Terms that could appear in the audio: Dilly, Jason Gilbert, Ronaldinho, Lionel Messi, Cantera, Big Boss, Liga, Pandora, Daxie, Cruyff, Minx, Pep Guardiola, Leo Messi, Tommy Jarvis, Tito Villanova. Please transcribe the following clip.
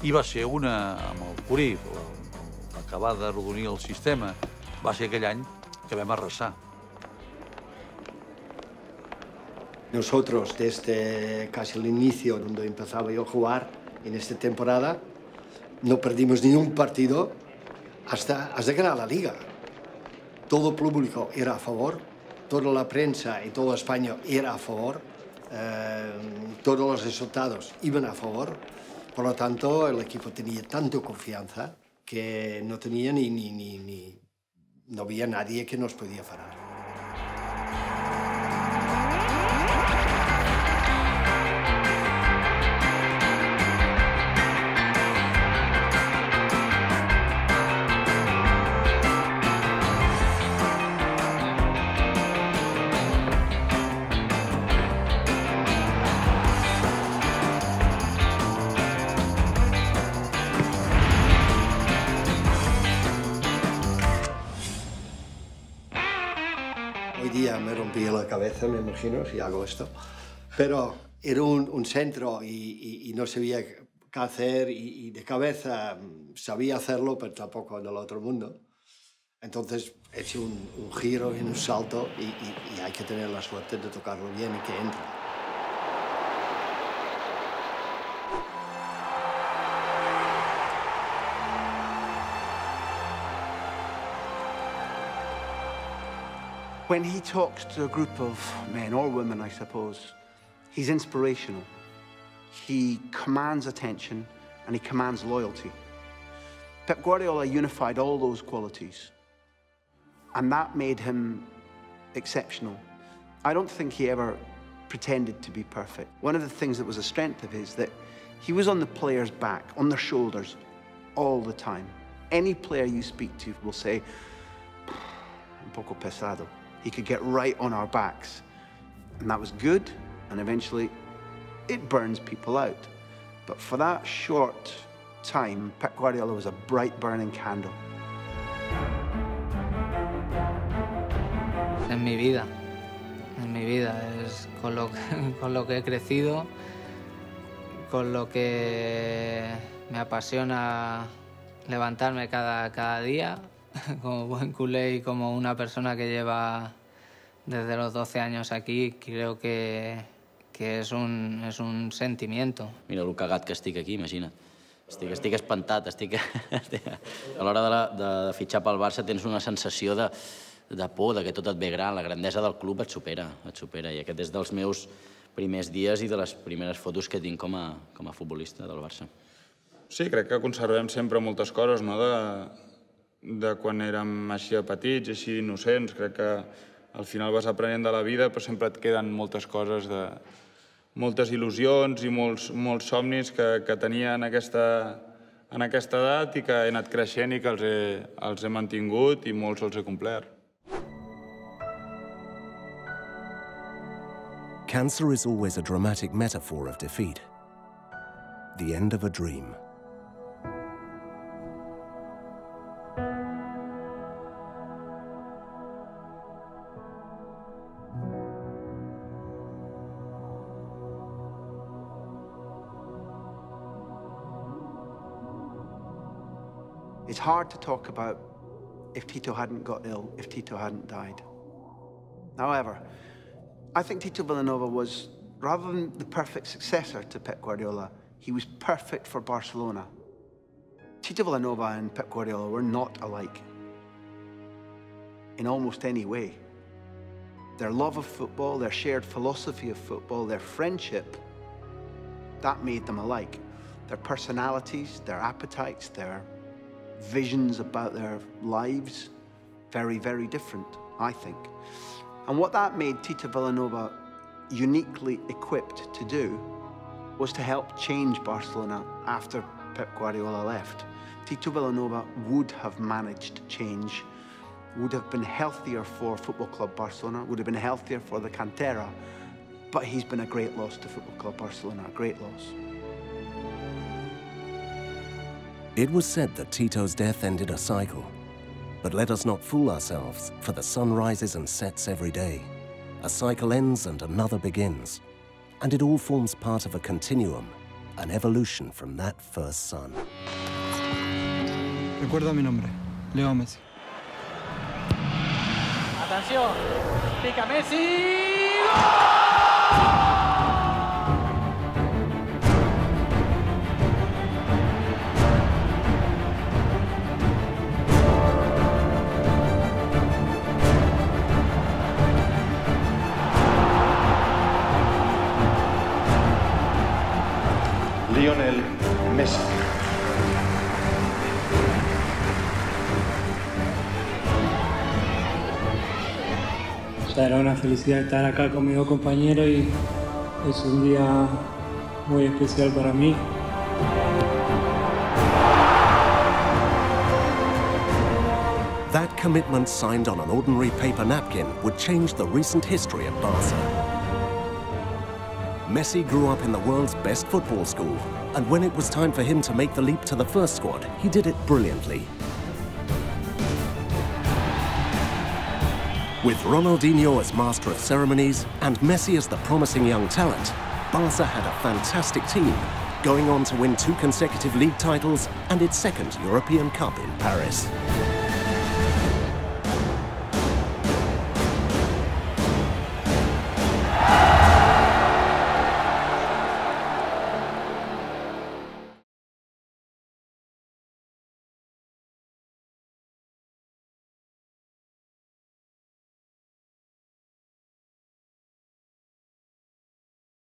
I va ser una, amb el Cruyff, acabar d'arrodonir el sistema, va ser aquell any que vam arrasar. Nosotros, desde casi el inicio, donde empezaba yo a jugar, en esta temporada, no perdimos ni un partido hasta ganar la Liga. Todo el público era a favor, toda la prensa y todo España era a favor, todos los resultados iban a favor. Por lo tanto, el equipo tenía tanta confianza que no tenía no había nadie que nos podía parar. Hoy día me rompí la cabeza, me imagino, si hago esto. Pero era un centro y no sabía qué hacer y de cabeza sabía hacerlo, pero tampoco del otro mundo. Entonces he hecho un giro y un salto y hay que tener la suerte de tocarlo bien y que entre. When he talks to a group of men, or women, I suppose, he's inspirational. He commands attention and he commands loyalty. Pep Guardiola unified all those qualities, and that made him exceptional. I don't think he ever pretended to be perfect. One of the things that was a strength of his, that he was on the players' back, on their shoulders, all the time. Any player you speak to will say, un poco pesado. He could get right on our backs. And that was good, and eventually it burns people out. But for that short time, Pep Guardiola was a bright burning candle. En mi vida, es con lo que he crecido, con lo que me apasiona levantarme cada día. Como buen culé y como una persona que lleva desde los 12 años aquí, creo que es un sentimiento. Mira el cagat que estic aquí, imagina't. Estic espantat, A l'hora de fitxar pel Barça tens una sensació de por, de que tot et ve gran, la grandesa del club et supera. I aquest és dels meus primers dies i de les primeres fotos que tinc com a futbolista del Barça. Sí, crec que conservem sempre moltes coses, no? De quan érem així de petits, així innocents. Crec que al final vas aprenent de la vida, però sempre et queden moltes coses, moltes il·lusions i molts somnis que tenia en aquesta edat i que he anat creixent i que els he mantingut i molts els he complert. Cancer is always a dramatic metaphor of defeat. The end of a dream. It's hard to talk about if Tito hadn't got ill, if Tito hadn't died. However, I think Tito Villanova was, rather than the perfect successor to Pep Guardiola, he was perfect for Barcelona. Tito Villanova and Pep Guardiola were not alike in almost any way. Their love of football, their shared philosophy of football, their friendship, that made them alike. Their personalities, their appetites, their visions about their lives, very, very different, I think. And what that made Tito Villanova uniquely equipped to do was to help change Barcelona after Pep Guardiola left. Tito Villanova would have managed change, would have been healthier for Football Club Barcelona, would have been healthier for the Cantera, but he's been a great loss to Football Club Barcelona, a great loss. It was said that Tito's death ended a cycle, but let us not fool ourselves, for the sun rises and sets every day. A cycle ends and another begins. and it all forms part of a continuum, an evolution from that first son. Recuerda mi nombre, Leo Messi. Atención, pica Messi. ¡Gol! Lionel Messi. O sea, era una felicidad estar acá con mis dos compañeros y es un día muy especial para mí. That commitment signed on an ordinary paper napkin would change the recent history of Barca. Messi grew up in the world's best football school, and when it was time for him to make the leap to the first squad, he did it brilliantly. With Ronaldinho as master of ceremonies and Messi as the promising young talent, Barca had a fantastic team, going on to win 2 consecutive league titles and its 2nd European Cup in Paris.